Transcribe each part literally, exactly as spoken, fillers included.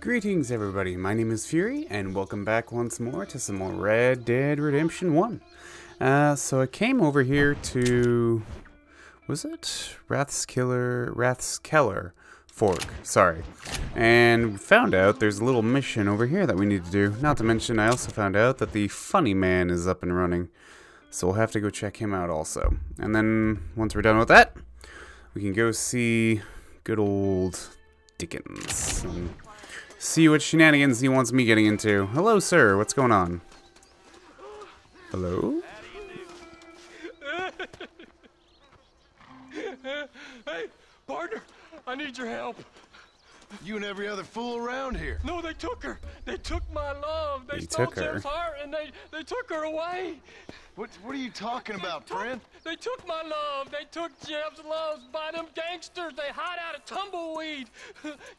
Greetings everybody, my name is Fury, and welcome back once more to some more Red Dead Redemption one. Uh, so I came over here to... was it? Rathskeller... Rathskeller Fork, sorry. And found out there's a little mission over here that we need to do. Not to mention, I also found out that the funny man is up and running. So we'll have to go check him out also. And then, once we're done with that, we can go see good old Dickens. And see what shenanigans he wants me getting into. Hello, sir. What's going on? Hello? Hey, partner, I need your help. You and every other fool around here. No, they took her. They took my love. They, they took her. Fire and they, they took her away. What, what are you talking they about, took, friend? They took my love. They took Jeb's loves by them gangsters. They hide out of Tumbleweed.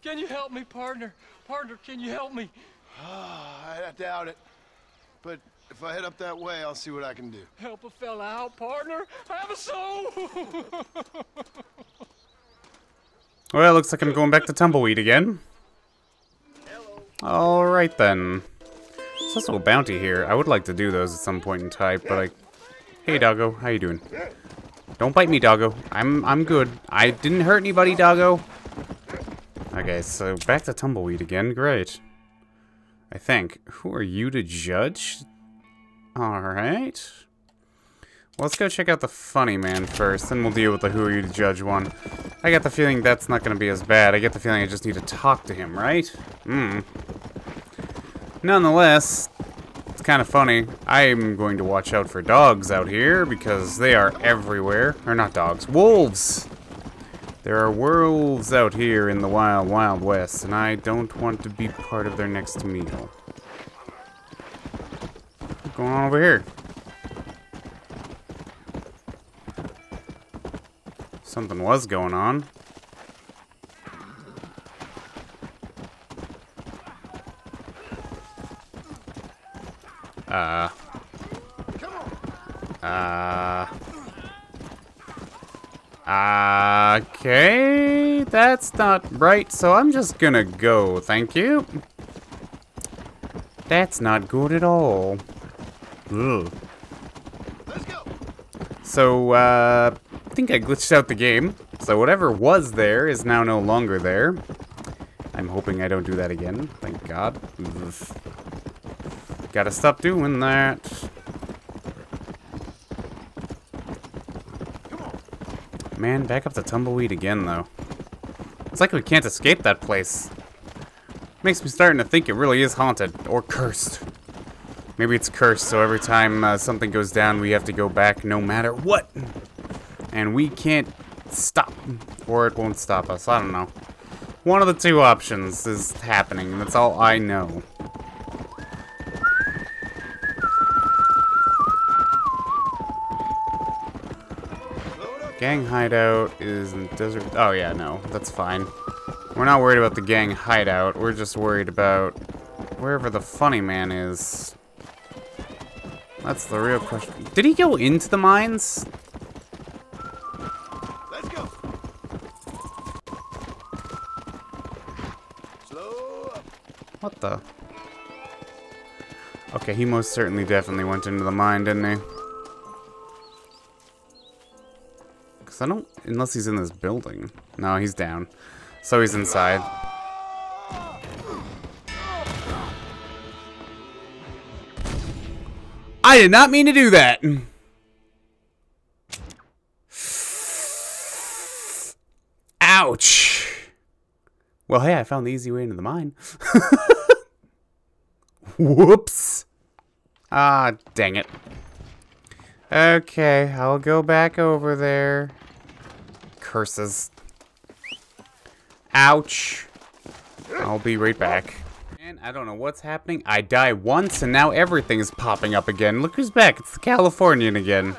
Can you help me, partner? Partner, can you help me? I doubt it. But if I head up that way, I'll see what I can do. Help a fella out, partner. Have a soul. Well, it looks like I'm going back to Tumbleweed again. Alright then. There's also a bounty here. I would like to do those at some point in time, but I... Hey doggo, how you doing? Don't bite me, doggo. I'm I'm good. I didn't hurt anybody, doggo. Okay, so back to Tumbleweed again. Great. I think. Who are you to judge? Alright. Well, let's go check out the funny man first, then we'll deal with the who are you to judge one. I got the feeling that's not going to be as bad. I get the feeling I just need to talk to him, right? Hmm. Nonetheless, it's kind of funny. I'm going to watch out for dogs out here because they are everywhere. Or not dogs, wolves! There are wolves out here in the wild, wild west, and I don't want to be part of their next meal. What's going on over here? Something was going on. Uh. Uh. Okay, that's not right, so I'm just gonna go, thank you. That's not good at all. Ugh. Let's go. So, uh... I think I glitched out the game, so whatever was there is now no longer there. I'm hoping I don't do that again, thank God. Ugh. Gotta stop doing that. Man, back up to Tumbleweed again, though. It's like we can't escape that place. Makes me starting to think it really is haunted, or cursed. Maybe it's cursed, so every time uh, something goes down, we have to go back no matter what. And we can't stop, or it won't stop us. I don't know. One of the two options is happening. That's all I know. Gang hideout is in the desert. Oh yeah, no, that's fine. We're not worried about the gang hideout. We're just worried about wherever the funny man is. That's the real question. Did he go into the mines? What the? Okay, he most certainly definitely went into the mine, didn't he? Because I don't... unless he's in this building. No, he's down. So he's inside. I did not mean to do that! Ouch! Well, hey, I found the easy way into the mine. Whoops. Ah, dang it. Okay, I'll go back over there. Curses. Ouch. I'll be right back. Man, I don't know what's happening. I die once, and now everything is popping up again. Look who's back. It's the Californian again.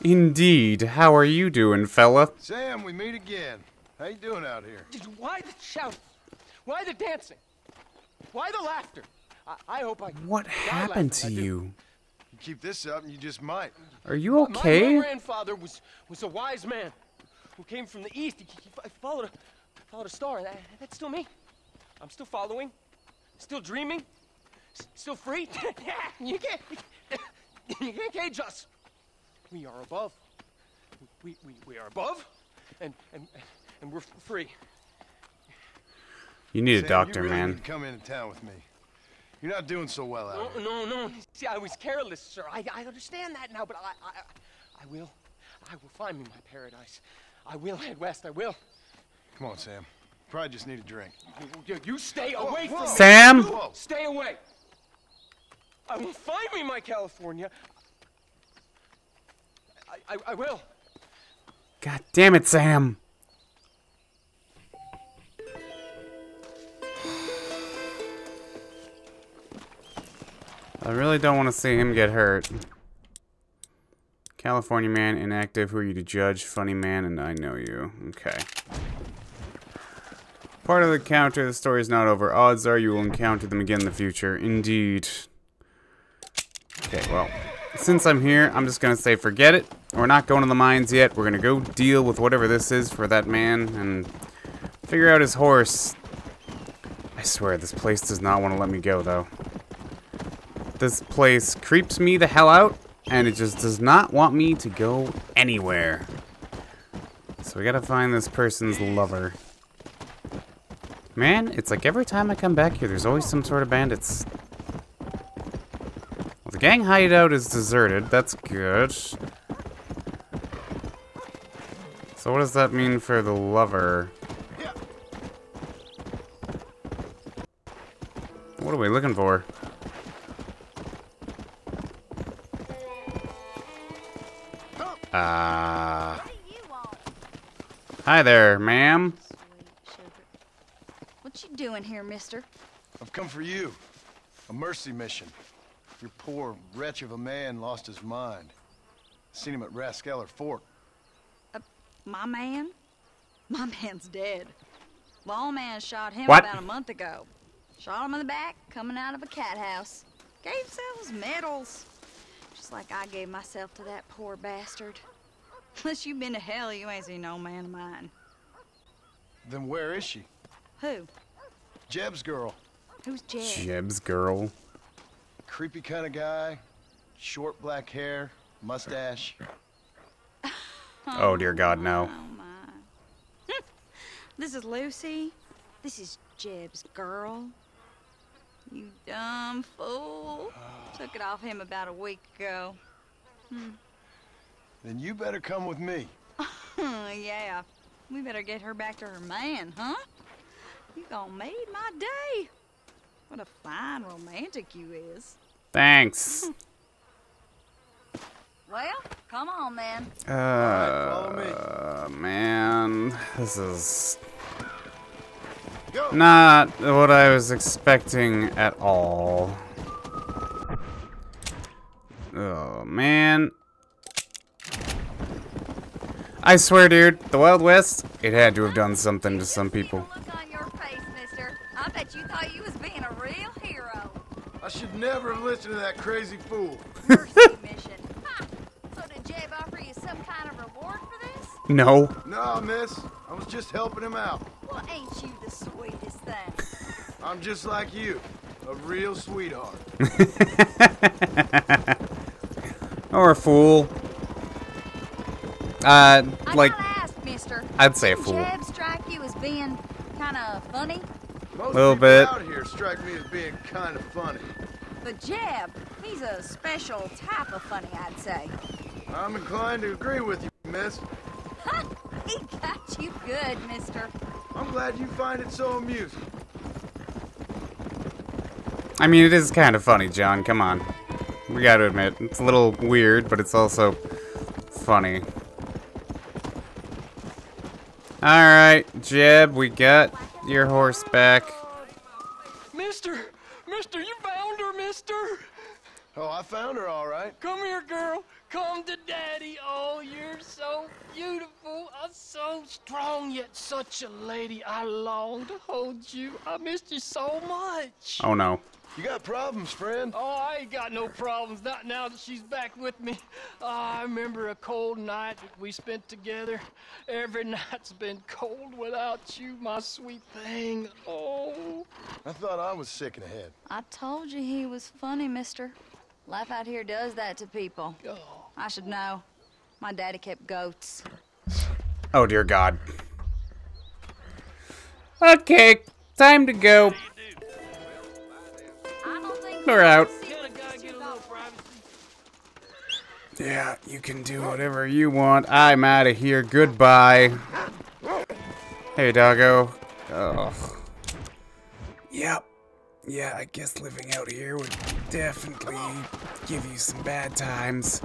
Indeed. How are you doing, fella? Sam, we meet again. How you doing out here? Why the shouting? Why the dancing? Why the laughter? I, I hope I... What happened to you? You keep this up and you just might. Are you okay? My grandfather was was a wise man who came from the east. He, he, he followed, a, followed a star. That, that's still me. I'm still following, still dreaming, s still free. You can't, you can't cage us. We are above. We we we are above, and and and we're free. You need Sam, a doctor, you really man. Need to come into town with me. You're not doing so well out no, here. No, no, no. See, I was careless, sir. I I understand that now, but I I I will, I will find me my paradise. I will head west. I will. Come on, Sam. Probably just need a drink. You, you stay away whoa, whoa. from Sam. Me. Sam, stay away. I will find me my California. I, I I will. God damn it, Sam. I really don't want to see him get hurt. California man, inactive, who are you to judge? Funny man, and I know you. Okay. Part of the counter, the story is not over. Odds are you will encounter them again in the future. Indeed. Okay, well, since I'm here, I'm just going to say forget it. We're not going to the mines yet. We're going to go deal with whatever this is for that man and figure out his horse. I swear, this place does not want to let me go, though. This place creeps me the hell out, and it just does not want me to go anywhere. So we gotta find this person's lover. Man, it's like every time I come back here, there's always some sort of bandits. Well, the gang hideout is deserted. That's good. So what does that mean for the lover? What are we looking for? Uh, hi there, ma'am. What you doing here, mister? I've come for you. A mercy mission. Your poor wretch of a man lost his mind. Seen him at Rathskeller Fork. Uh, my man? My man's dead. Lawman shot him what? about a month ago. Shot him in the back, coming out of a cat house. Gave themselves medals. Just like I gave myself to that poor bastard. Unless you've been to hell, you ain't seen no man of mine. Then where is she? Who? Jeb's girl. Who's Jeb? Jeb's girl. Creepy kind of guy. Short black hair. Mustache. oh, oh dear God, my, no. Oh my. This is Lucy. This is Jeb's girl. You dumb fool. Took it off him about a week ago. Hmm. Then you better come with me. Yeah. We better get her back to her man, huh? You gonna made my day. What a fine romantic you is. Thanks. Well, come on, man. Uh, right, follow me. Man. This is... not what I was expecting at all. Oh, man. I swear, dude, the Wild West, it had to have done something to some people. Look on your face, mister. I bet you thought you was being a real hero. I should never have listened to that crazy fool. Mercy mission. Ha! So did Jeb offer you some kind of reward for this? No. No, miss. I was just helping him out. Well, ain't you the sweetest thing? I'm just like you, a real sweetheart. Or a fool. Uh, like, I ask, mister, I'd say a fool. Jeb strike you as being kind of funny? Most little bit. Out here strike me as being kind of funny. But Jeb, he's a special type of funny, I'd say. I'm inclined to agree with you, miss. Huh? He got you good, mister. I'm glad you find it so amusing. I mean, it is kind of funny, John. Come on. We gotta admit, it's a little weird, but it's also funny. Alright, Jeb, we got your horse back. Mister! Mister, you found her, mister! Oh, I found her, alright. Come here, girl. Come to daddy. Oh, you're so beautiful. I'm so strong, yet such a lady. I long to hold you. I missed you so much. Oh, no. You got problems, friend. Oh, I ain't got no problems. Not now that she's back with me. Oh, I remember a cold night that we spent together. Every night's been cold without you, my sweet thing. Oh, I thought I was sick in the head. I told you he was funny, mister. Life out here does that to people. Oh. I should know. My daddy kept goats. Oh, dear God. Okay, time to go. We're out. Yeah, you can do whatever you want. I'm out of here. Goodbye. Hey, doggo. Oh. Yep. Yeah, I guess living out here would definitely give you some bad times.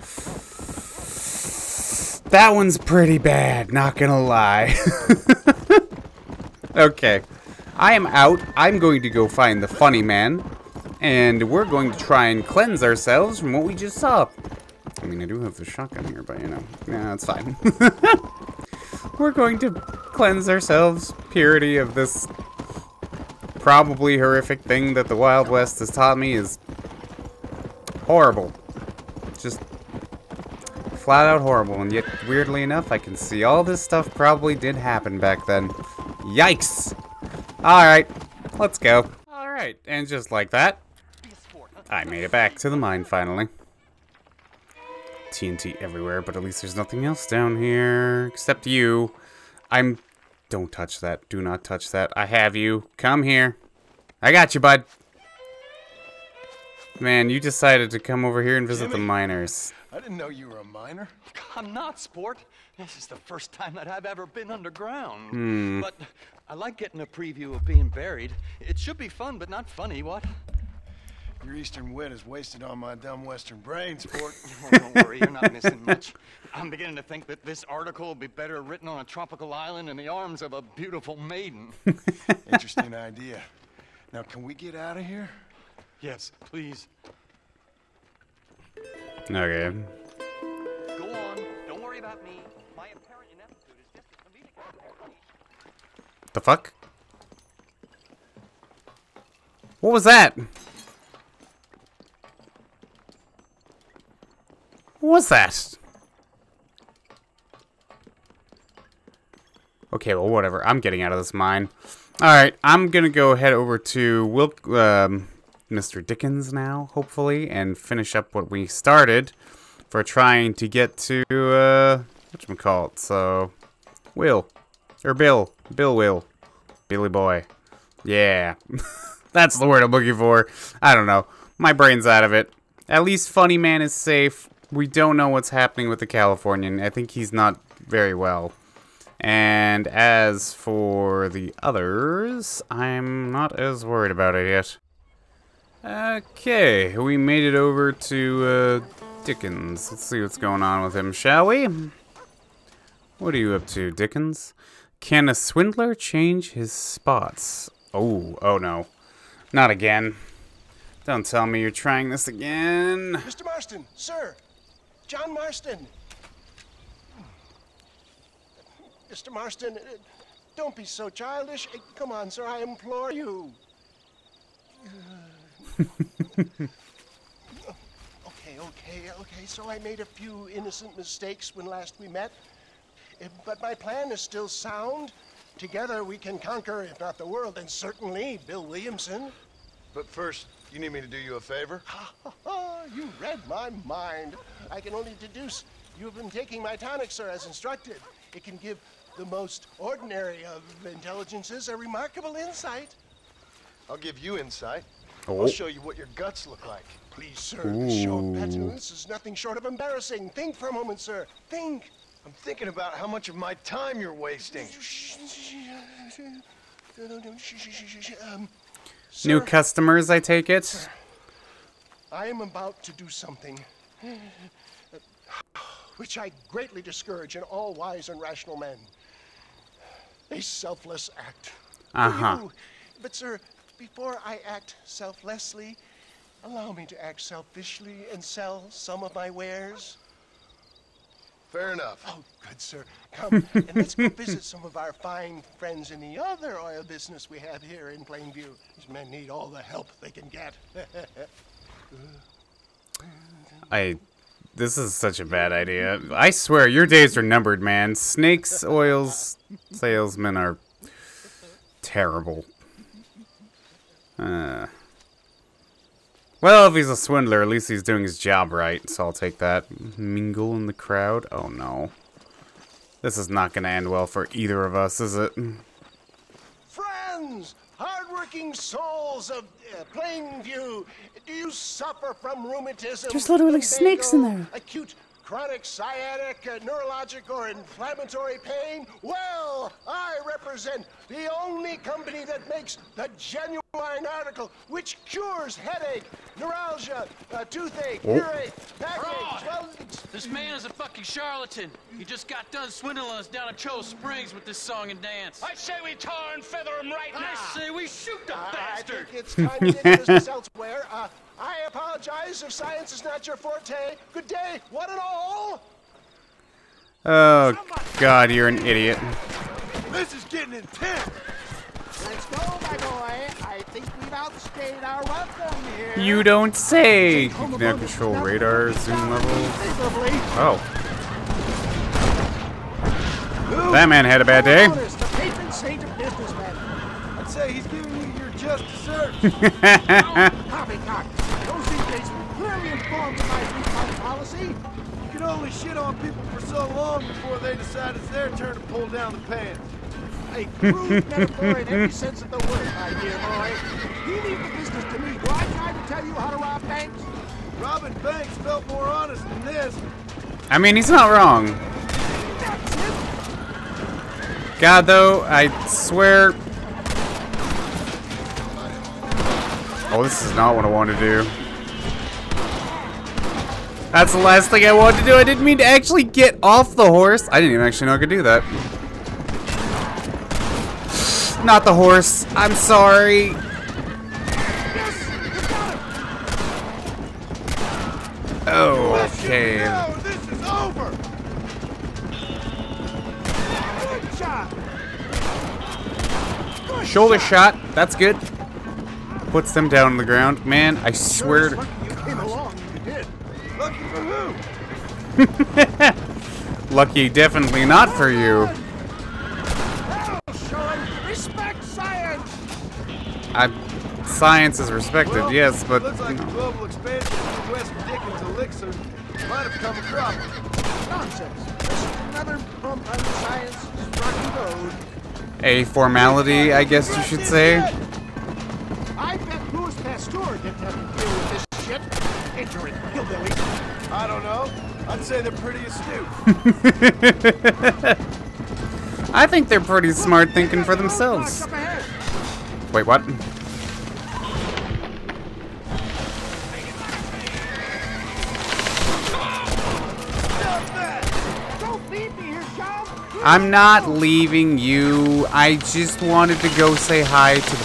That one's pretty bad, not gonna lie. Okay. I am out. I'm going to go find the funny man. And we're going to try and cleanse ourselves from what we just saw. I mean, I do have the shotgun here, but you know. Nah, it's fine. We're going to cleanse ourselves, purity of this probably horrific thing that the Wild West has taught me is horrible. Just flat out horrible. And yet, weirdly enough, I can see all this stuff probably did happen back then. Yikes! Alright, let's go. Alright, and just like that, I made it back to the mine finally. T N T everywhere, but at least there's nothing else down here. Except you. I'm... Don't touch that. Do not touch that. I have you. Come here. I got you, bud. Man, you decided to come over here and visit Jimmy, the miners. I didn't know you were a miner. I'm not, sport. This is the first time that I've ever been underground. Hmm. But I like getting a preview of being buried. It should be fun, but not funny, what? Your eastern wit is wasted on my dumb western brain, sport. Oh, don't worry, you're not missing much. I'm beginning to think that this article will be better written on a tropical island in the arms of a beautiful maiden. Interesting idea. Now, can we get out of here? Yes, please. Okay. Go on. Don't worry about me. My apparent ineptitude is just a comedic. The fuck? What was that? What's that? Okay, well, whatever. I'm getting out of this mine. Alright, I'm gonna go head over to Wil um, Mister Dickens now, hopefully, and finish up what we started for trying to get to, uh, whatchamacallit, so... Will. Or Bill. Bill Will. Billy Boy. Yeah. That's the word I'm looking for. I don't know. My brain's out of it. At least Funny Man is safe. We don't know what's happening with the Californian. I think he's not very well. And as for the others, I'm not as worried about it yet. Okay, we made it over to uh, Dickens. Let's see what's going on with him, shall we? What are you up to, Dickens? Can a swindler change his spots? Oh, oh no. Not again. Don't tell me you're trying this again. Mister Marston, sir. John Marston. Mister Marston, don't be so childish. Come on, sir, I implore you. Okay, okay, okay. So I made a few innocent mistakes when last we met. But my plan is still sound. Together we can conquer, if not the world, and certainly Bill Williamson. But first, you need me to do you a favor? You read my mind. I can only deduce you have been taking my tonic, sir, as instructed. It can give the most ordinary of intelligences a remarkable insight. I'll give you insight. Oh. I'll show you what your guts look like. Please, sir, this show of petulance is nothing short of embarrassing. Think for a moment, sir. Think. I'm thinking about how much of my time you're wasting. um, Sir, new customers, I take it? Sir, I am about to do something which I greatly discourage in all wise and rational men. A selfless act. Uh-huh. But, sir, before I act selflessly, allow me to act selfishly and sell some of my wares. Fair enough. Oh, good, sir. Come, and let's go visit some of our fine friends in the other oil business we have here in Plainview. These men need all the help they can get. I... This is such a bad idea. I swear, your days are numbered, man. Snakes, oils, salesmen are terrible. Uh, well, if he's a swindler, at least he's doing his job right, so I'll take that. Mingle in the crowd? Oh no. This is not gonna end well for either of us, is it? Friends! Hardworking souls of uh, Plainview, do you suffer from rheumatism? There's literally snakes in there. Acute, chronic, sciatic, uh, neurologic, or inflammatory pain? Well, I represent the only company that makes the genuine article which cures headache, neuralgia, uh, toothache, oh. earache, backache. Well, this man is a fucking charlatan. He just got done swindling us down at Cho Springs with this song and dance. I say we tar and feather him right now. I say we shoot the uh, bastard. I think it's time to get business elsewhere. Uh, I apologize if science is not your forte. Good day, one and all. Oh, God, you're an idiot. This is getting intense. Let's go, my boy. I think we've outstayed our welcome here. You don't say. Now control radar, zoom level. Oh. That man had a bad day. I'd say he's giving you your just desserts. You can only shit on people for so long before they decide it's their turn to pull down the pants. A crude metaphor in every sense of the word, my dear boy. You leave the business to me. Do I try to tell you how to rob banks? Robbing banks felt more honest than this. I mean, he's not wrong. God, though, I swear. Oh, this is not what I want to do. That's the last thing I wanted to do. I didn't mean to actually get off the horse. I didn't even actually know I could do that. Not the horse. I'm sorry. Oh, okay. This is over. Good shot. Shoulder shot. That's good. Puts them down on the ground. Man, I swear to God. Lucky for who? Lucky definitely not for you. Hell, Sean, respect science. I, science is respected, well, yes, but looks like the global expansion of the West Dickens elixir might have come across. Nonsense. Just another bump on the science rocky road. A formality, I guess you should say. I bet Louis Pasteur didn't have to deal with this shit. Ignorant hillbilly. I don't know. I'd say they're pretty astute. I think they're pretty smart thinking for themselves. Wait, what? I'm not leaving you. I just wanted to go say hi to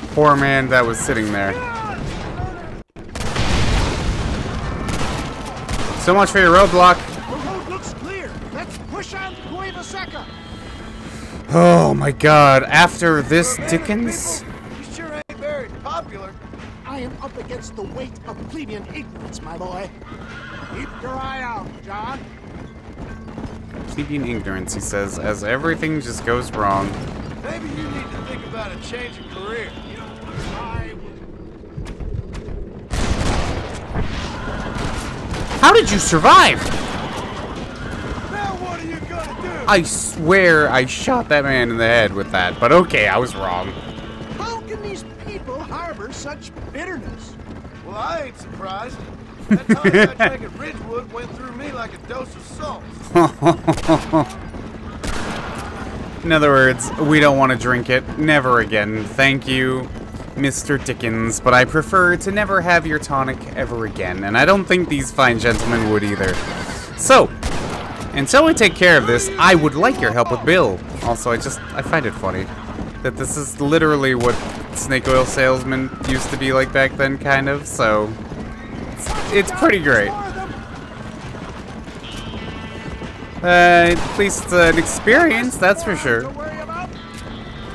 the poor man that was sitting there. So much for your roadblock. The road looks clear. Let's push on Puy Vaseca. Oh my God! After this, Dickens. You sure ain't very popular. I am up against the weight of plebeian ignorance, my boy. Keep your eye out, John. Plebeian ignorance, he says, as everything just goes wrong. Maybe you need to think about a change of career. How did you survive? Now what are you gonna do? I swear I shot that man in the head with that, but okay, I was wrong. How can these people harbor such bitterness? Well, I ain't surprised. That time I drank at Ridgewood went through me like a dose of salt. In other words, we don't want to drink it. Never again. Thank you, Mister Dickens, but I prefer to never have your tonic ever again, and I don't think these fine gentlemen would either. So, until we take care of this, I would like your help with Bill. Also, I just, I find it funny that this is literally what snake oil salesmen used to be like back then, kind of, so it's, it's pretty great. Uh, at least uh, an experience, that's for sure.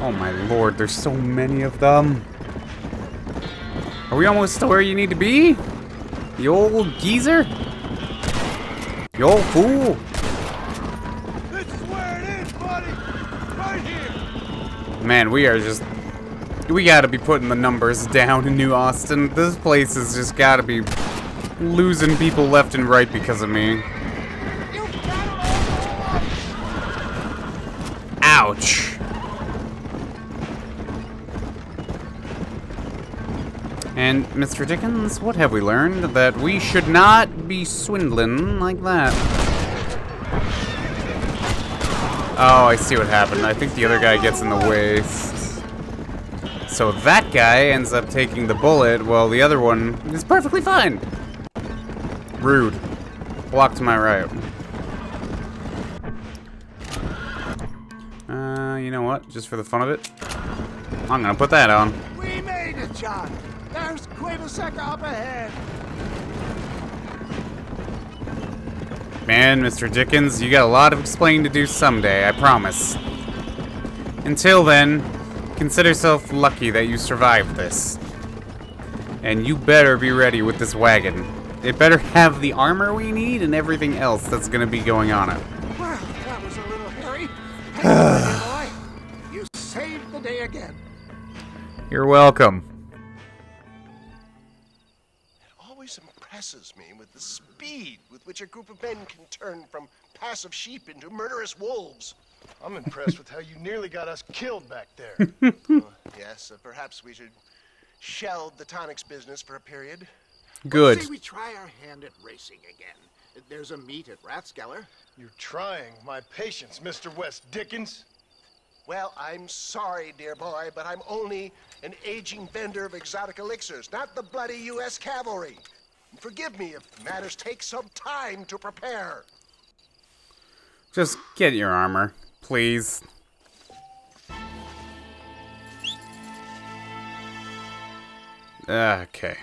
Oh my Lord, there's so many of them. Are we almost to where you need to be? You old geezer? You old fool? This is where it is, buddy! Right here! Man, we are just We gotta be putting the numbers down in New Austin. This place has just gotta be losing people left and right because of me. Ouch. And, Mister Dickens, what have we learned? That we should not be swindling like that. Oh, I see what happened. I think the other guy gets in the way. So that guy ends up taking the bullet, while the other one is perfectly fine. Rude. Block to my right. Uh, you know what? Just for the fun of it, I'm gonna put that on. We made it, John. There's Quavaseka up ahead. Man, Mister Dickens, you got a lot of explaining to do someday, I promise. Until then, consider yourself lucky that you survived this. And you better be ready with this wagon. It better have the armor we need and everything else that's gonna be going on it. Well, that was a little hairy. Hey, boy, you saved the day again. You're welcome. It always impresses me with the speed with which a group of men can turn from passive sheep into murderous wolves. I'm impressed with how you nearly got us killed back there. uh, yes, uh, perhaps we should shelve the tonics business for a period. Good. Well, say we try our hand at racing again. There's a meet at Rathskeller. You're trying my patience, Mister West Dickens. Well, I'm sorry, dear boy, but I'm only an aging vendor of exotic elixirs, not the bloody U S cavalry. Forgive me if matters take some time to prepare. Just get your armor, please. Okay.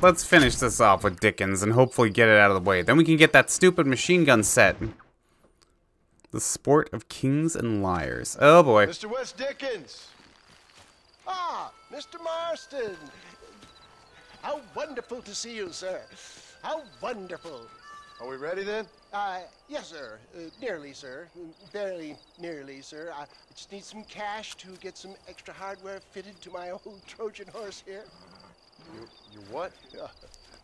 Let's finish this off with Dickens and hopefully get it out of the way. Then we can get that stupid machine gun set. The sport of kings and liars. Oh boy. Mister West Dickens! Ah, Mister Marston! How wonderful to see you, sir. How wonderful. Are we ready then? Uh, yes, sir. Uh, nearly, sir. Very nearly, sir. I just need some cash to get some extra hardware fitted to my old Trojan horse here. You, you what? Uh,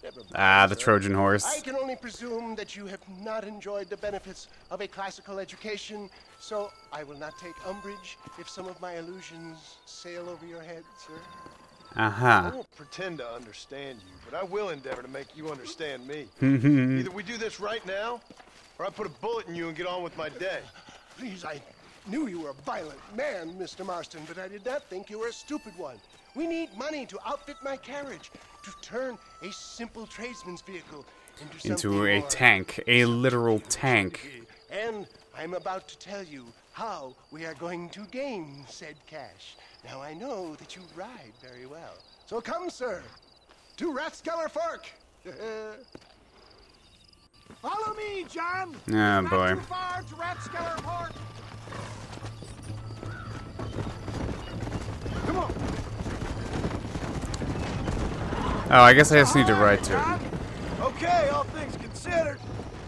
never mind, ah, the sir. Trojan horse. I can only presume that you have not enjoyed the benefits of a classical education, so I will not take umbrage if some of my illusions sail over your head, sir. Uh-huh. I won't pretend to understand you, but I will endeavor to make you understand me. Either we do this right now, or I put a bullet in you and get on with my day. Please, I knew you were a violent man, Mister Marston, but I did not think you were a stupid one. We need money to outfit my carriage, to turn a simple tradesman's vehicle into, into a more. tank, a literal tank. And I'm about to tell you how we are going to gain said cash. Now I know that you ride very well. So come, sir, to Rathskeller Fork. Follow me, John. Oh, Not boy. Too far to Rathskeller Fork. Come on. Oh, I guess I just need to ride to it. Okay, all things considered,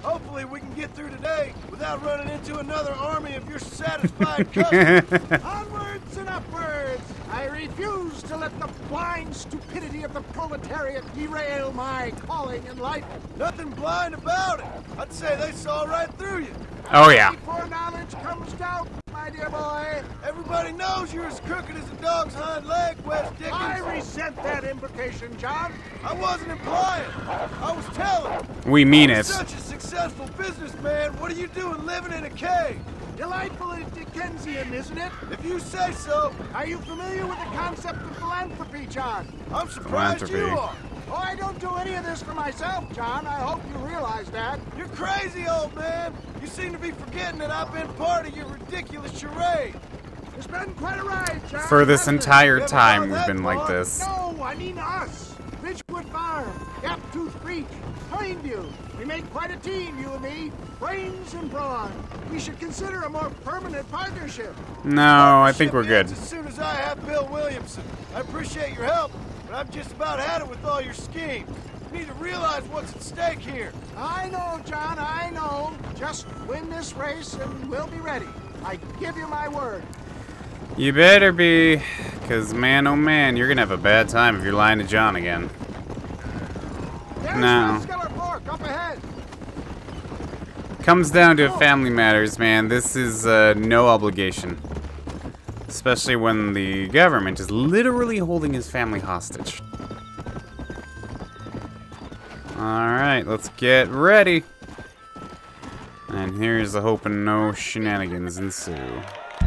hopefully we can get through today without running into another army of your satisfied cousins. Onwards and upwards! I refuse to let the blind stupidity of the proletariat derail my calling in life. Nothing blind about it. I'd say they saw right through you. Oh, yeah. Before knowledge comes doubt, my dear boy. Everybody knows you're as crooked as a dog's hind leg, West Dickens. I resent that implication, John. I wasn't implying. I was telling. We mean it. Such a successful businessman. What are you doing living in a cave? Delightfully Dickensian, isn't it? If you say so. Are you familiar with the concept of philanthropy, John? I'm surprised you are. Oh, I don't do any of this for myself, John. I hope you realize that. You're crazy, old man. You seem to be forgetting that I've been part of your ridiculous charade. It's been quite a ride, John. For this entire time, we've been like this. No, I mean us. Bridgewood Farm, Gap Tooth Creek, Plainview. We made quite a team, you and me. Brains and brawn. We should consider a more permanent partnership. No, I think we're good. As soon as I have Bill Williamson, I appreciate your help, but I've just about had it with all your schemes. You need to realize what's at stake here. I know, John, I know. Just win this race and we'll be ready. I give you my word. You better be, Because man, oh man, you're gonna have a bad time if you're lying to John again. There's no. Rathskeller Fork, up ahead. Comes down to family matters, man. This is uh, no obligation. Especially when the government is literally holding his family hostage. Alright, let's get ready. And here's the hoping no shenanigans ensue.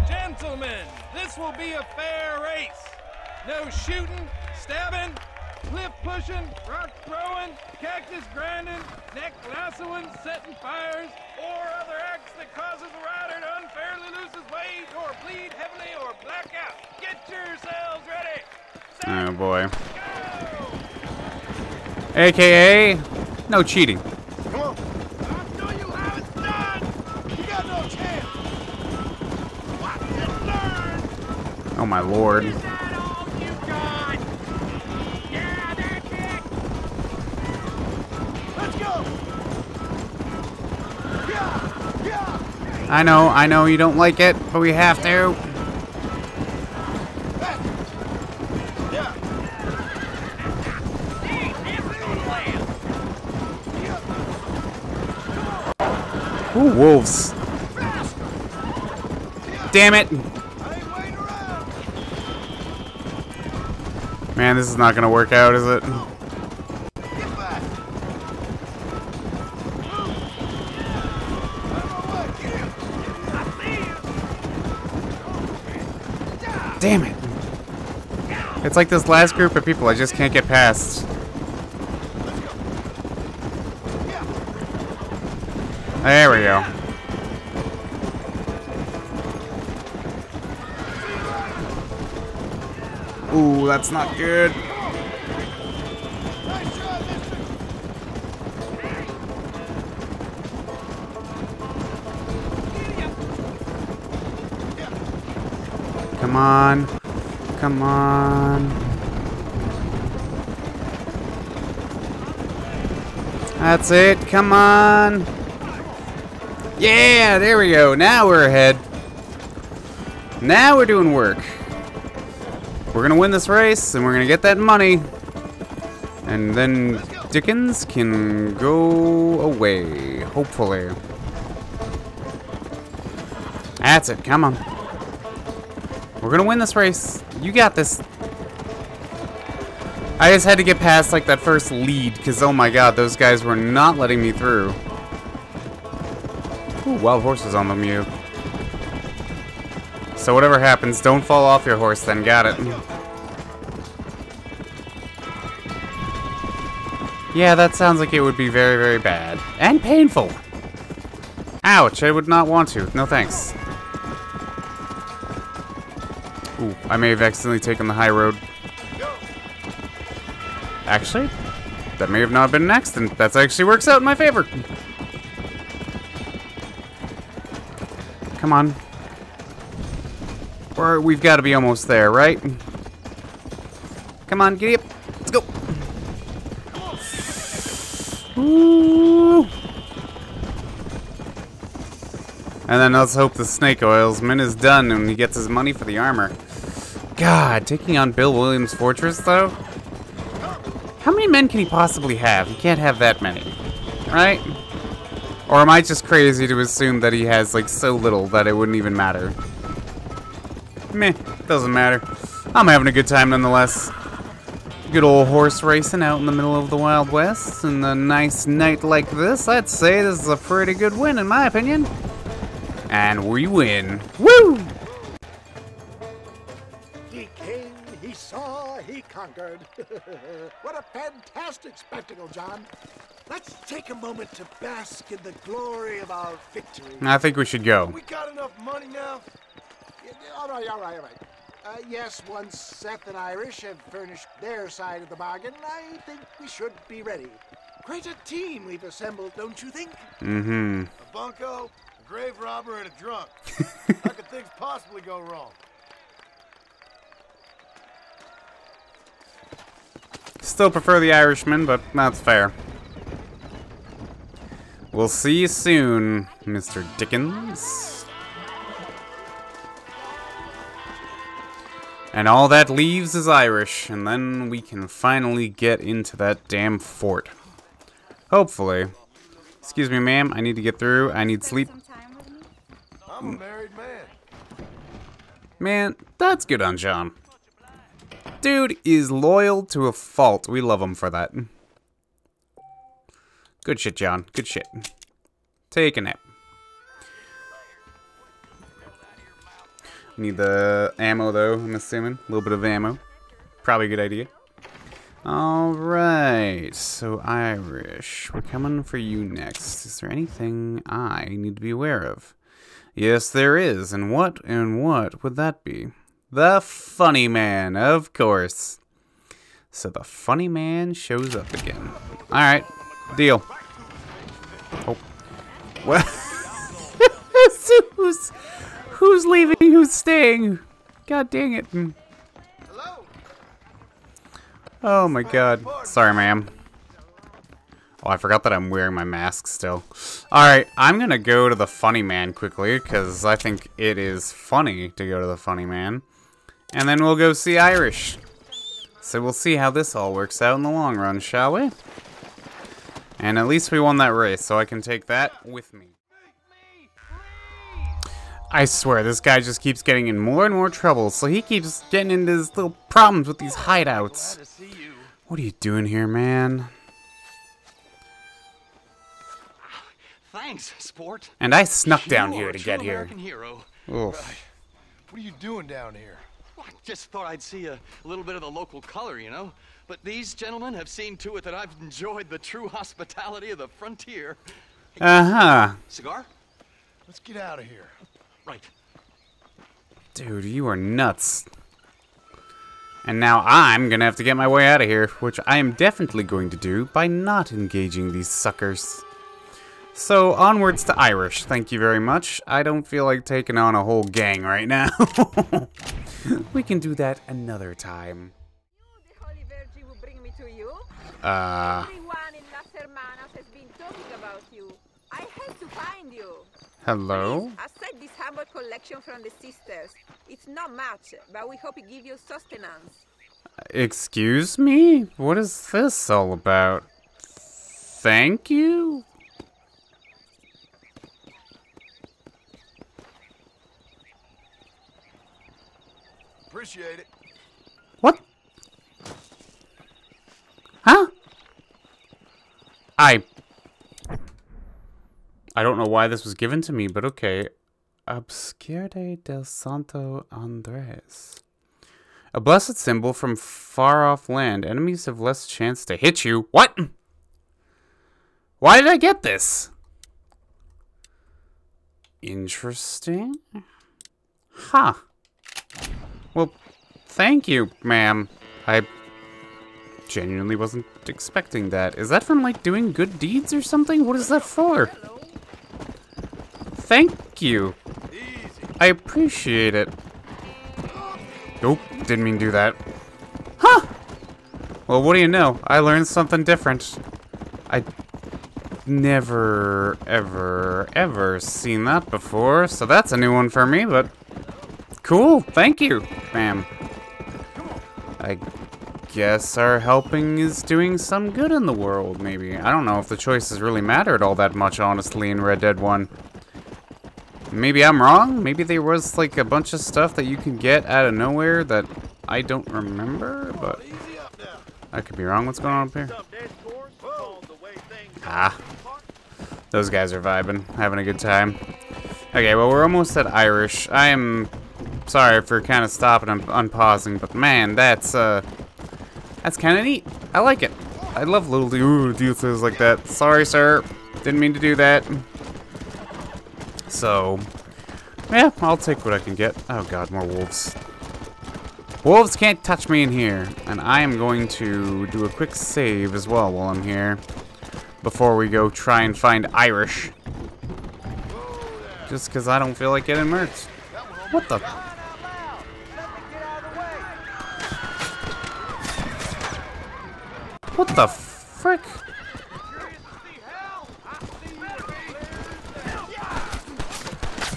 Gentlemen, this will be a fair race. No shooting, stabbing, cliff pushing, rock throwing, cactus grinding, neck lassoing, setting fires, or other acts that causes a rider to unfairly lose his weight or bleed heavily or black out. Get yourselves ready. Set, oh boy. Go. A K A no cheating. Come on. I'll show you how it's done. You got no chance. Watch and learn. Oh my lord. I know, I know you don't like it, but we have to. Ooh, wolves. Damn it. Man, this is not gonna work out, is it? Damn it! It's like this last group of people I just can't get past. There we go. Ooh, that's not good. Come on, come on. That's it, come on. Yeah, there we go, now we're ahead. Now we're doing work. We're gonna win this race and we're gonna get that money. And then Dickens can go away, hopefully. That's it, come on. We're gonna win this race. You got this. I just had to get past like that first lead because oh my god, those guys were not letting me through. Ooh, wild horses on the mule. So whatever happens, don't fall off your horse then, got it. Yeah, that sounds like it would be very, very bad. And painful. Ouch, I would not want to. No thanks. Ooh, I may have accidentally taken the high road. Actually, that may have not been an accident. That actually works out in my favor. Come on. Or we've got to be almost there, right? Come on, giddy up. Let's go. Ooh. And then let's hope the snake oilsman is done and he gets his money for the armor. God, taking on Bill Williamson's fortress, though? How many men can he possibly have? He can't have that many, right? Or am I just crazy to assume that he has, like, so little that it wouldn't even matter? Meh, doesn't matter. I'm having a good time, nonetheless. Good old horse racing out in the middle of the Wild West, and a nice night like this, I'd say this is a pretty good win, in my opinion. And we win. Woo! He came, he saw, he conquered. What a fantastic spectacle, John. Let's take a moment to bask in the glory of our victory. I think we should go. We got enough money now? All right, all right, all right. Uh, yes, once Seth and Irish have furnished their side of the bargain, I think we should be ready. Quite a team we've assembled, don't you think? Mm-hmm. A bunco, grave robber and a drunk. How could things possibly go wrong? Still prefer the Irishman, but that's fair. We'll see you soon, Mister Dickens. And all that leaves is Irish, and then we can finally get into that damn fort. Hopefully. Excuse me, ma'am. I need to get through. I need sleep. I'm a married man. Man, that's good on John. Dude is loyal to a fault. We love him for that. Good shit, John. Good shit. Take a nap. Need the ammo, though, I'm assuming. A little bit of ammo. Probably a good idea. Alright, so Irish, we're coming for you next. Is there anything I need to be aware of? Yes, there is. And what, and what would that be? The funny man, of course. So the funny man shows up again. Alright, deal. Oh. What? who's, who's leaving? Who's staying? God dang it. Hello? Oh my god. Sorry, ma'am. Oh, I forgot that I'm wearing my mask still. Alright, I'm gonna go to the funny man quickly, because I think it is funny to go to the funny man. And then we'll go see Irish. So we'll see how this all works out in the long run, shall we? And at least we won that race, so I can take that with me. I swear, this guy just keeps getting in more and more trouble, so he keeps getting into his little problems with these hideouts. What are you doing here, man? Thanks, sport. And I snuck down here to get here. Oof. What are you doing down here? Well, I just thought I'd see a little bit of the local color, you know? But these gentlemen have seen to it that I've enjoyed the true hospitality of the frontier. Uh-huh. Cigar? Let's get out of here. Right. Dude, you are nuts. And now I'm gonna have to get my way out of here, which I am definitely going to do by not engaging these suckers. So, onwards to Irish, thank you very much. I don't feel like taking on a whole gang right now. We can do that another time. You, the Holy Virgin will bring me to you. Uh... Everyone in Las Hermanas has been talking about you. I had to find you. Hello? I sent this humble collection from the sisters. It's not much, but we hope it gives you sustenance. Excuse me? What is this all about? Thank you? Appreciate it. What? Huh? I... I don't know why this was given to me, but okay. Obscure del Santo Andres. A blessed symbol from far-off land. Enemies have less chance to hit you. What? Why did I get this? Interesting. Huh. Well, thank you, ma'am. I genuinely wasn't expecting that. Is that from, like, doing good deeds or something? What is that for? Hello. Thank you. I appreciate it. Nope, didn't mean to do that. Huh! Well, what do you know? I learned something different. I never, ever, ever seen that before, so that's a new one for me, but cool, thank you, ma'am. I guess our helping is doing some good in the world, maybe. I don't know if the choices really mattered all that much, honestly, in Red Dead one. Maybe I'm wrong? Maybe there was like a bunch of stuff that you can get out of nowhere that I don't remember, but I could be wrong. What's going on up here? Ah. Those guys are vibing, having a good time. Okay, well, we're almost at Irish. I am sorry for kind of stopping and unpausing, but man, that's uh that's kind of neat. I like it. I love little details like that. Sorry, sir. Didn't mean to do that. So, yeah, I'll take what I can get. Oh god, more wolves. Wolves can't touch me in here. And I am going to do a quick save as well while I'm here. Before we go try and find Irish. Just because I don't feel like getting murked. What the? What the frick?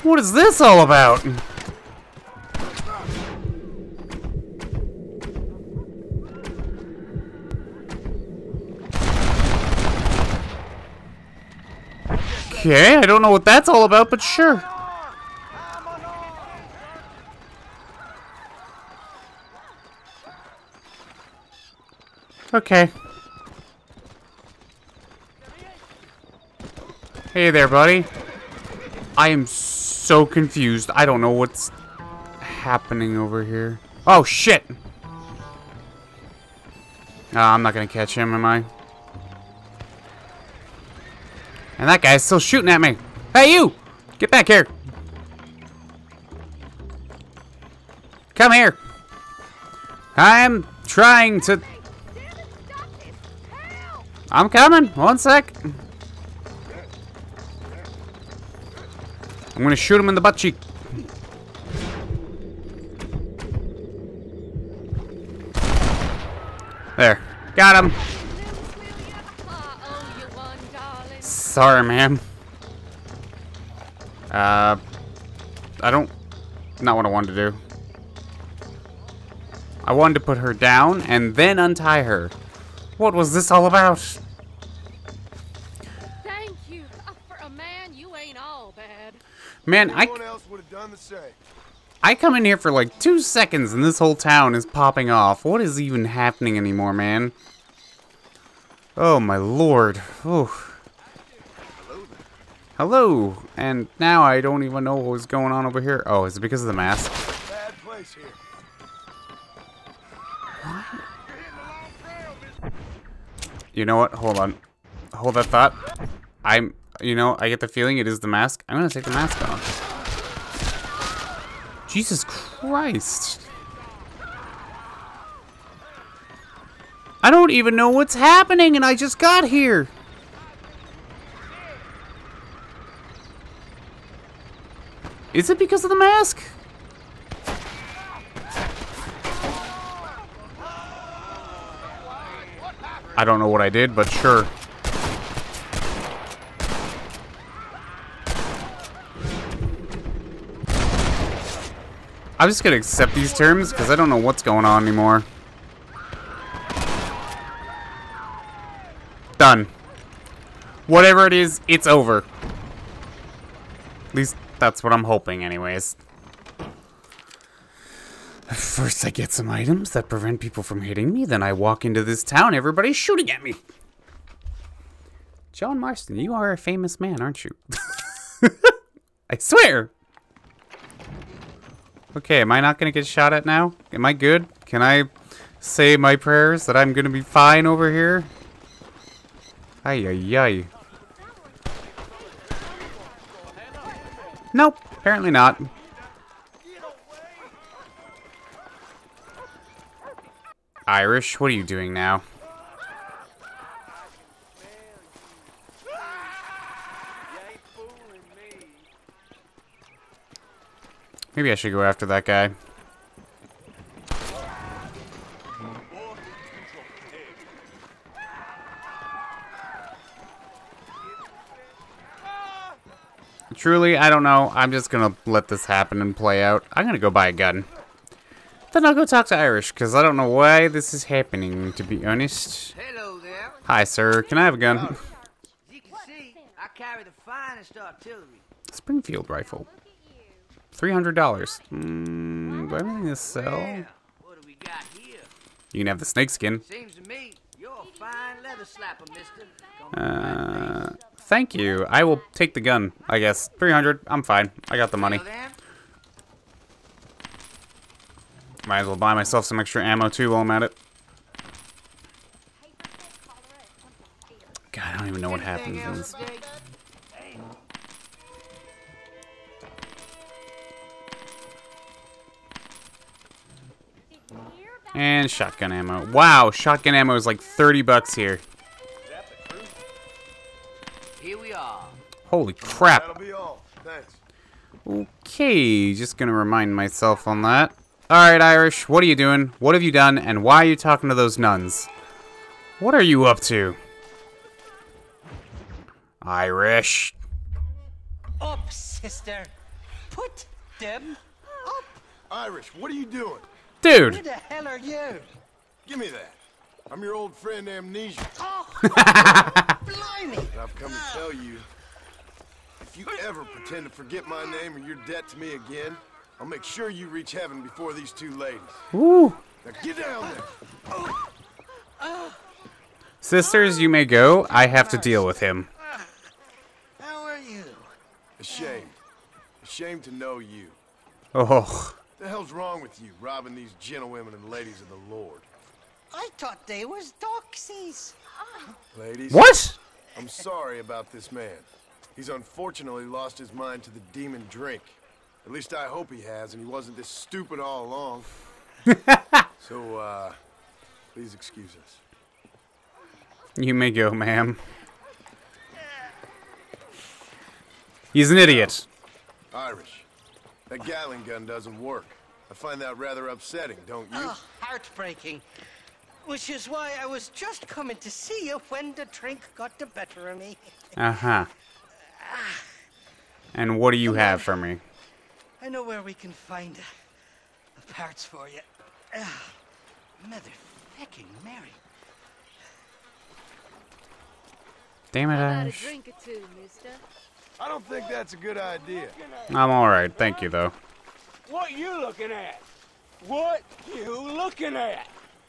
What is this all about? Okay, I don't know what that's all about, but sure. Okay. Hey there, buddy. I am so confused. I don't know what's happening over here. Oh, shit! Uh, I'm not gonna catch him, am I? And that guy's still shooting at me. Hey, you! Get back here! Come here! I'm trying to... I'm coming. One sec. I'm gonna shoot him in the butt cheek. There. Got him. Sorry, man. Uh, I don't... Not what I wanted to do. I wanted to put her down and then untie her. What was this all about? Thank you. For a man, you ain't all bad. Man, I... Else would have done the same. I come in here for like two seconds and this whole town is popping off. What is even happening anymore, man? Oh, my lord. Oh. Hello. Hello. And now I don't even know what was going on over here. Oh, is it because of the mask? Bad place here. What? You know what? Hold on. Hold that thought. I'm, you know, I get the feeling it is the mask. I'm gonna take the mask off. Jesus Christ. I don't even know what's happening and I just got here. Is it because of the mask? I don't know what I did, but sure. I'm just gonna accept these terms because I don't know what's going on anymore. Done. Whatever it is, it's over. At least that's what I'm hoping anyways. First I get some items that prevent people from hitting me, then I walk into this town, everybody's shooting at me. John Marston, you are a famous man, aren't you? I swear! Okay, am I not gonna get shot at now? Am I good? Can I say my prayers that I'm gonna be fine over here? Ay, ay, ay. Nope, apparently not. Irish, what are you doing now? Maybe I should go after that guy. Truly, I don't know. I'm just gonna let this happen and play out. I'm gonna go buy a gun. Then I'll go talk to Irish, because I don't know why this is happening, to be honest. Hello there. Hi, sir. Can I have a gun? As you can see, I carry the finest artillery. Springfield rifle. three hundred dollars. Mm, do I have anything to sell? Well, what do we got here? You can have the snakeskin. Seems to me you're a fine leather slapper, mister. Uh, thank you. I will take the gun, I guess. three hundred dollars. I'm fine. I got the money. Might as well buy myself some extra ammo, too, while I'm at it. God, I don't even know what happens in this. And shotgun ammo. Wow, shotgun ammo is like thirty bucks here. Here we are. Holy crap. That'll be all. Thanks. Okay, just gonna remind myself on that. Alright, Irish, what are you doing? What have you done? And why are you talking to those nuns? What are you up to? Irish. Up, sister. Put them up. Irish, what are you doing? Dude. Who the hell are you? Give me that. I'm your old friend Amnesia. Oh, blimey. I've come to tell you If you ever pretend to forget my name or your debt to me again, I'll make sure you reach heaven before these two ladies. Ooh. Now get down there. Sisters, you may go. I have to deal with him. How are you? Ashamed. Ashamed to know you. Oh. What the hell's wrong with you, robbing these gentlewomen and ladies of the Lord? I thought they was doxies. Ladies. What? I'm sorry about this man. He's unfortunately lost his mind to the demon drink. At least I hope he has, and he wasn't this stupid all along. So, uh, please excuse us. You may go, ma'am. He's an idiot. Irish. That Gatling gun doesn't work. I find that rather upsetting, don't you? Oh, heartbreaking. Which is why I was just coming to see you when the drink got the better of me. Uh-huh. And what do you have for me? I know where we can find uh, parts for you. Uh, Motherfucking Mary. Damn it, Ash. I don't think that's a good idea. I'm alright, thank you, though. What you looking at? What you looking at?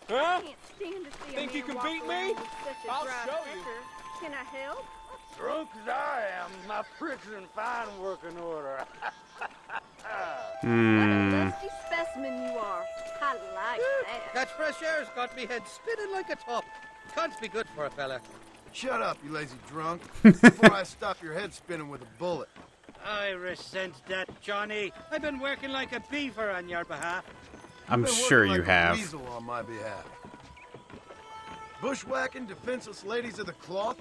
Huh? Think you can beat me? I'll show you. Can I help? Drunk as I am, my pricks in fine working order. Hmm. What a dusty specimen you are. I like that. That fresh air's got me head spinning like a top. Can't be good for a fella. Shut up, you lazy drunk, before I stop your head spinning with a bullet. I resent that, Johnny. I've been working like a beaver on your behalf. I'm sure you like have. A weasel on my behalf. Bushwhacking defenseless ladies of the cloth?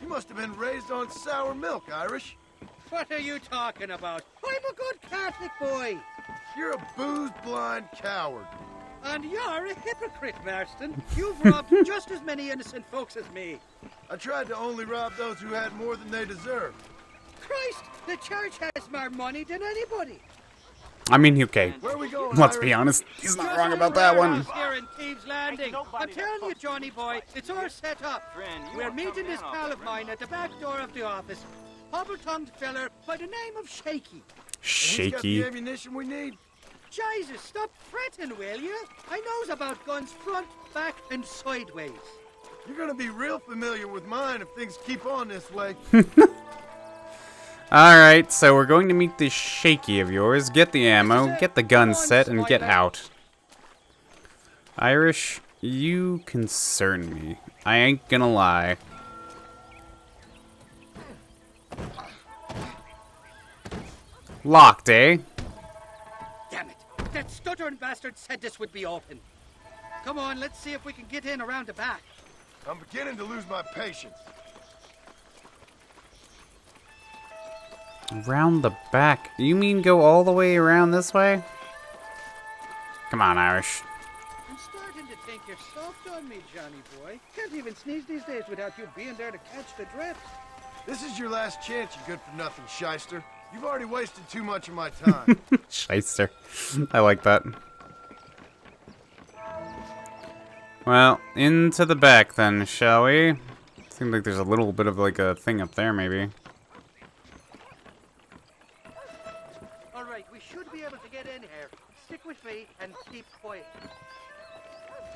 You must have been raised on sour milk, Irish. What are you talking about? I'm a good Catholic boy. You're a booze-blind coward. And you're a hypocrite, Marston. You've robbed just as many innocent folks as me. I tried to only rob those who had more than they deserved. Christ, the church has more money than anybody. I mean, okay, where we going, let's Irish? Be honest, he's not wrong about that one. Here in Tav's Landing. I'm telling you, Johnny boy, it's all set up. We're meeting this pal of mine at the back door of the office. Hobble-tongued feller by the name of Shaky. Shaky? He's got the ammunition we need. Jesus, stop fretting, will you? I knows about guns front, back, and sideways. You're gonna be real familiar with mine if things keep on this way. Alright, so we're going to meet this Shaky of yours, get the ammo, get the gun set, and get out. Irish, you concern me. I ain't gonna lie. Locked, eh? That stuttering bastard said this would be open. Come on, let's see if we can get in around the back. I'm beginning to lose my patience. Around the back? You mean go all the way around this way? Come on, Irish. I'm starting to think you're soft on me, Johnny boy. Can't even sneeze these days without you being there to catch the drift. This is your last chance, you good-for-nothing shyster. You've already wasted too much of my time. Shyster. I like that. Well, into the back then, shall we? Seems like there's a little bit of like a thing up there, maybe. Alright, we should be able to get in here. Stick with me and keep quiet.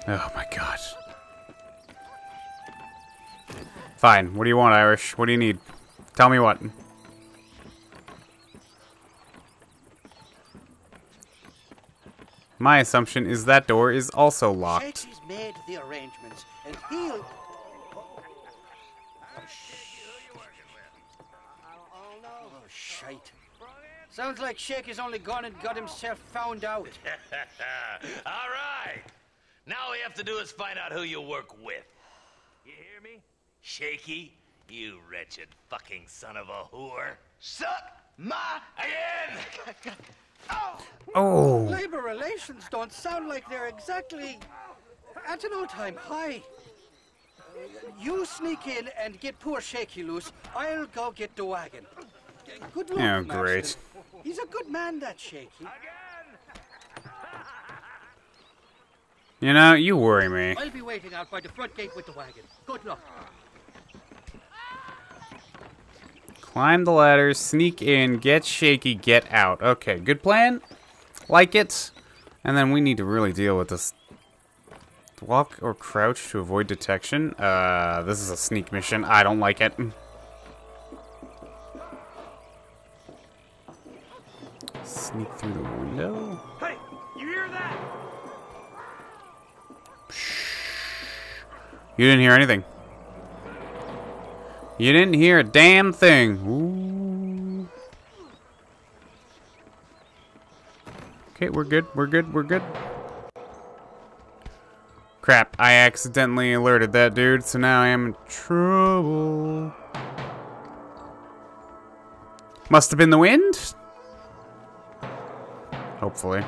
Oh my gosh. Fine. What do you want, Irish? What do you need? Tell me what. My assumption is that door is also locked. He's made the arrangements, and he'll... Oh, shite. Sounds like Shaky's only gone and got himself found out. All right. Now all we have to do is find out who you work with. You hear me? Shaky, you wretched fucking son of a whore. Suck my again! Oh. Oh. Labor relations don't sound like they're exactly at an all-time high. You sneak in and get poor Shaky loose. I'll go get the wagon. Good luck, oh, great. Marston. He's a good man, that Shaky. You know, you worry me. I'll be waiting out by the front gate with the wagon. Good luck. Climb the ladder, sneak in, get shaky, get out. Okay, good plan. Like it. And then we need to really deal with this. Walk or crouch to avoid detection. Uh, this is a sneak mission. I don't like it. Sneak through the window. Hey, you hear that? You didn't hear anything. You didn't hear a damn thing. Ooh. Okay, we're good. We're good. We're good. Crap, I accidentally alerted that dude, so now I am in trouble. Must have been the wind? Hopefully.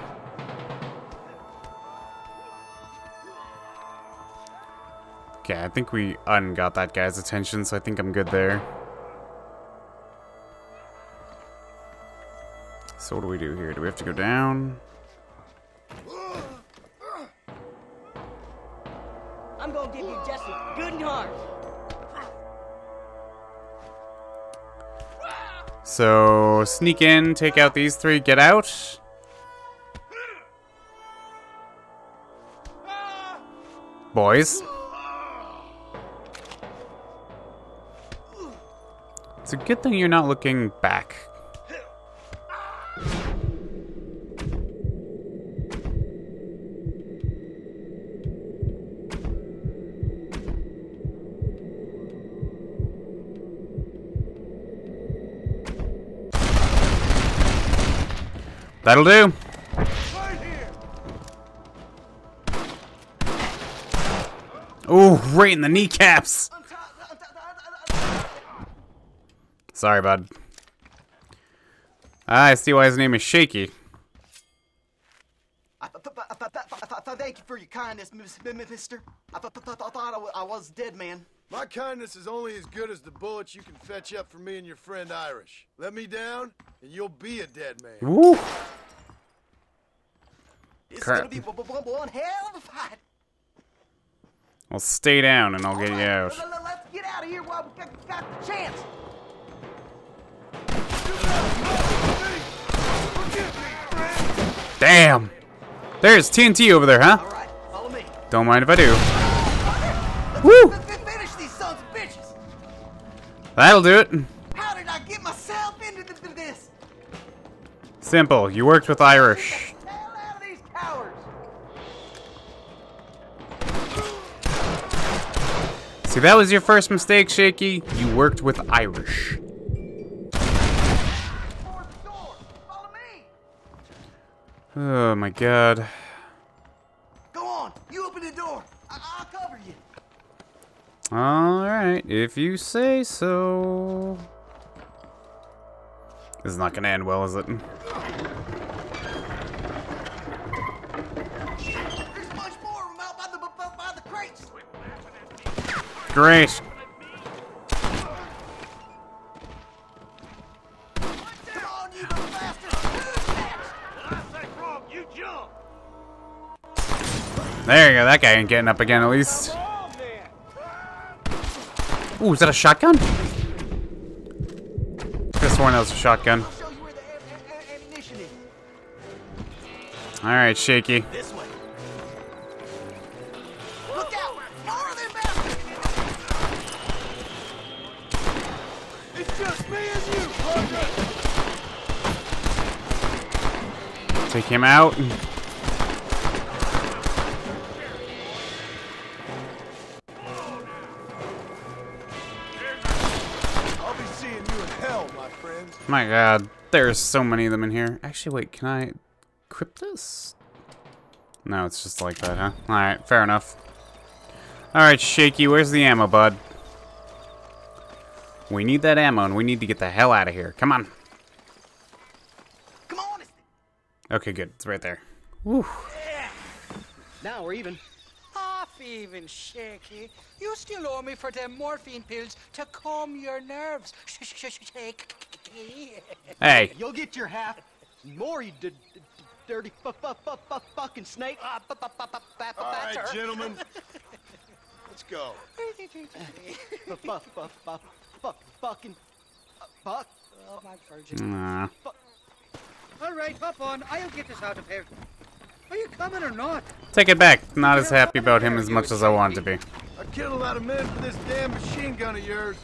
Okay, I think we ungot that guy's attention, so I think I'm good there. So what do we do here? Do we have to go down? I'm gonna give you Jesse good and hard. So sneak in, take out these three, get out. Boys. It's a good thing you're not looking back. That'll do. Ooh, right in the kneecaps. Sorry, bud. Ah, I see why his name is Shaky. Thank you for your kindness, mister. I thought I was dead, man. My kindness is only as good as the bullets you can fetch up for me and your friend Irish. Let me down, and you'll be a dead man. Woo! It's gonna be one hell of a fight. Well, stay down, and I'll get you out. Let's get out of here while we got the chance. Damn! There's T N T over there, huh? All right, follow me. Don't mind if I do. Woo! That'll do it. How did I get myself into th this? Simple. You worked with Irish. Get the hell out of these cowards. See, that was your first mistake, Shaky. You worked with Irish. Fourth door. Follow me. Oh my God. Go on. You open the door. I I'll cover you. Alright, if you say so. This is not going to end well, is it? There's much more out by the, by the crates. Great. Come on, you little bastard. There you go, that guy ain't getting up again at least. Ooh, is that a shotgun? This one was a shotgun. All right, Shaky. Take him out. My God, there's so many of them in here. Actually, wait, can I equip this? No, it's just like that, huh? All right, fair enough. All right, Shaky, where's the ammo, bud? We need that ammo, and we need to get the hell out of here. Come on. Come on. Okay, good. It's right there. Woo. Yeah. Now we're even. Half even, Shaky. You still owe me for them morphine pills to calm your nerves. Shake. Hey. You'll get your half. More, you d d dirty fucking snake. All right, gentlemen. Let's go. Fucking fuck. Oh, my virgin. Nah. All right, hop on. I'll get us out of here. Are you coming or not? Take it back. Not as happy about him as much as I wanted to be. I killed a lot of men for this damn machine gun of yours.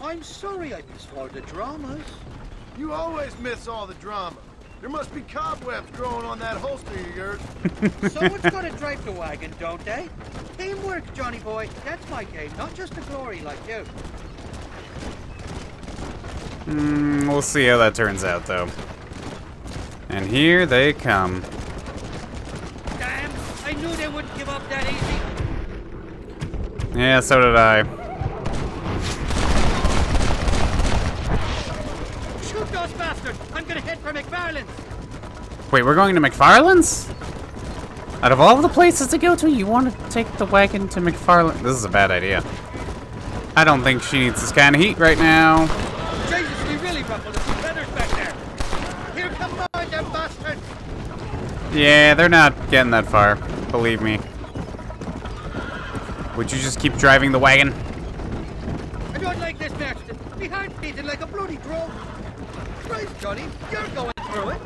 I'm sorry I missed all the dramas. You always miss all the drama. There must be cobwebs growing on that holster of yours. Someone's got to drive the wagon, don't they? Teamwork, Johnny boy. That's my game, not just the glory like you. Mm, we'll see how that turns out, though. And here they come. Damn, I knew they wouldn't give up that easy. Yeah, so did I. Shoot those bastards! I'm gonna head for McFarland's! Wait, we're going to McFarland's? Out of all the places to go to, you want to take the wagon to McFarland? This is a bad idea. I don't think she needs this kind of heat right now. Jesus, we really ruffled a few feathers back there. Here come on, them bastards! Yeah, they're not getting that far, believe me. Would you just keep driving the wagon? I don't like this, Marston. My heart's beating like a bloody drum. Christ, Johnny, you're going through it.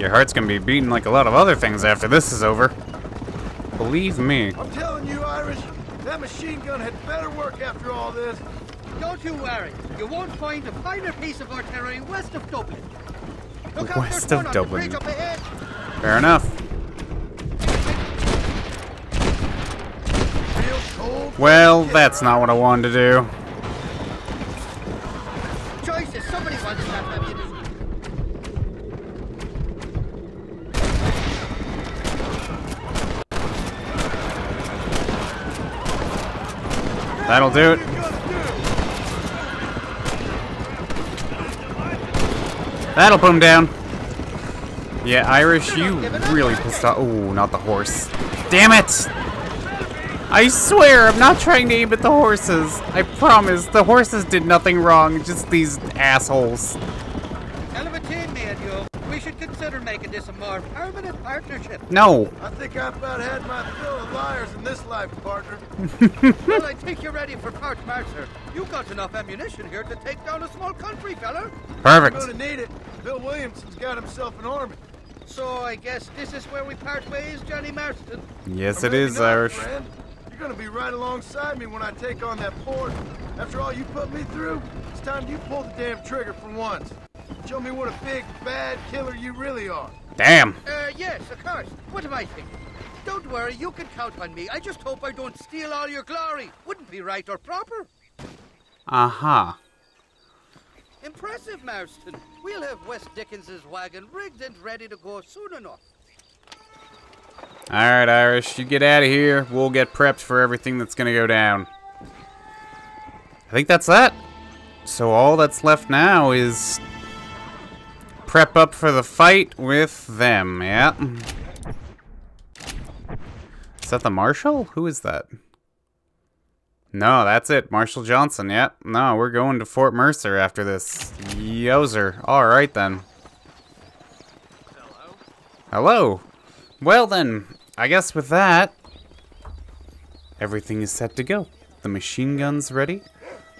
Your heart's gonna be beating like a lot of other things after this is over. Believe me. I'm telling you, Irish, that machine gun had better work after all this. Don't you worry. You won't find a finer piece of artillery west of Dublin. Look west of Dublin. Fair enough. Well, that's not what I wanted to do. Choices. Somebody wants to have ammunition. That'll do it. That'll put him down. Yeah, Irish, you really pissed off. Ooh, not the horse. Damn it! I swear, I'm not trying to aim at the horses. I promise, the horses did nothing wrong. Just these assholes. We should consider making this a more permanent partnership. No. I think I've about had my fill of liars in this life, partner. Well, I think you're ready for part, Mercer. You've got enough ammunition here to take down a small country, fella. Perfect. You're gonna need it. Bill Williamson's got himself an army. So I guess this is where we part ways, Johnny Marston. Yes, it is, Irish. Friend. You're gonna be right alongside me when I take on that fort. After all you put me through, it's time you pull the damn trigger for once. Show me what a big, bad killer you really are. Damn. Uh, yes, of course. What am I thinking? Don't worry, you can count on me. I just hope I don't steal all your glory. Wouldn't be right or proper. Aha. Uh-huh. Impressive, Marston. We'll have West Dickens's wagon rigged and ready to go soon enough. Alright, Irish, you get out of here. We'll get prepped for everything that's gonna go down. I think that's that. So all that's left now is... prep up for the fight with them, yeah. Is that the Marshal? Who is that? No, that's it. Marshal Johnson, yeah. No, we're going to Fort Mercer after this. Yozer. Alright then. Hello? Hello. Well then, I guess with that, everything is set to go. The machine gun's ready.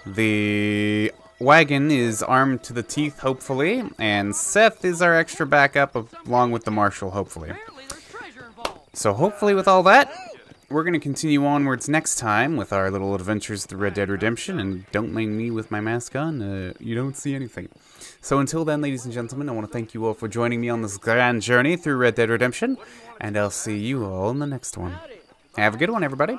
The... wagon is armed to the teeth, hopefully, and Seth is our extra backup along with the Marshal, hopefully. So hopefully with all that, we're going to continue onwards next time with our little adventures through Red Dead Redemption, and don't mind me with my mask on, uh, you don't see anything. So until then, ladies and gentlemen, I want to thank you all for joining me on this grand journey through Red Dead Redemption, and I'll see you all in the next one. Have a good one, everybody.